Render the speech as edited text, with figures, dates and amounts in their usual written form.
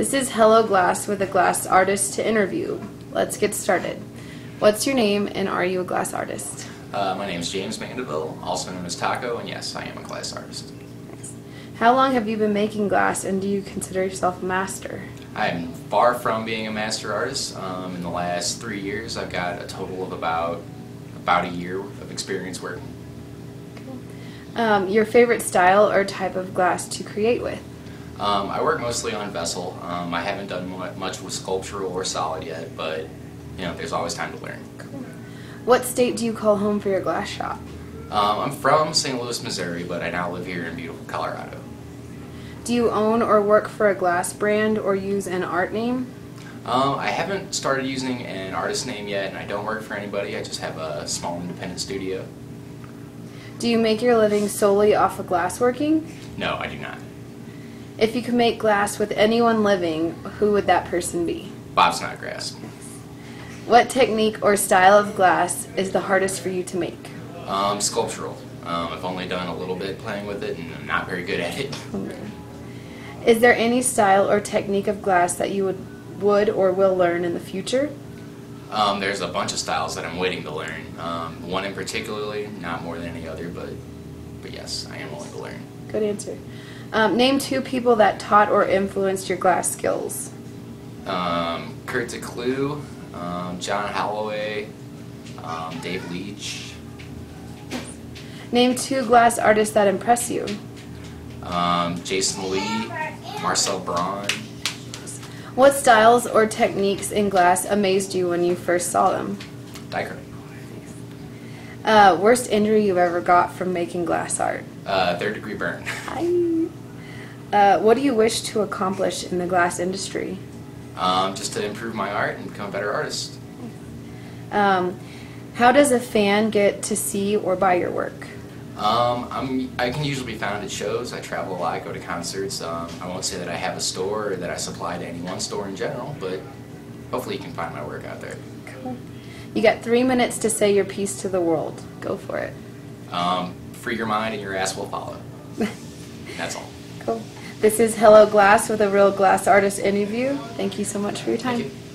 This is Hello Glass with a glass artist to interview. Let's get started. What's your name and are you a glass artist? My name is James Mandeville, also known as Taco, and yes, I am a glass artist. Nice. How long have you been making glass, and do you consider yourself a master? I'm far from being a master artist. In the last 3 years, I've got a total of about a year of experience working. Okay. Your favorite style or type of glass to create with? I work mostly on vessel. I haven't done much with sculptural or solid yet, but you know, there's always time to learn. Cool. What state do you call home for your glass shop? I'm from St. Louis, Missouri, but I now live here in beautiful Colorado. Do you own or work for a glass brand or use an art name? I haven't started using an artist name yet, and I don't work for anybody. I just have a small independent studio. Do you make your living solely off of glassworking? No, I do not. If you could make glass with anyone living, who would that person be? Bob Snodgrass. What technique or style of glass is the hardest for you to make? Sculptural. I've only done a little bit playing with it, and I'm not very good at it. Okay. Is there any style or technique of glass that you would or will learn in the future? There's a bunch of styles that I'm waiting to learn. One in particularly, not more than any other, but yes, I am willing to learn. Good answer. Name two people that taught or influenced your glass skills. Kurt DeClue. John Holloway, Dave Leach. Name two glass artists that impress you. Jason Lee, Marcel Braun. What styles or techniques in glass amazed you when you first saw them? Diker. Worst injury you've ever got from making glass art? Third-degree burn. What do you wish to accomplish in the glass industry? Just to improve my art and become a better artist. How does a fan get to see or buy your work? I can usually be found at shows. I travel a lot, I go to concerts. I won't say that I have a store or that I supply to any one store in general, but hopefully you can find my work out there. Cool. You got 3 minutes to say your piece to the world. Go for it. Free your mind and your ass will follow. That's all. Cool. This is Hello Glass with a real glass artist interview. Thank you so much for your time.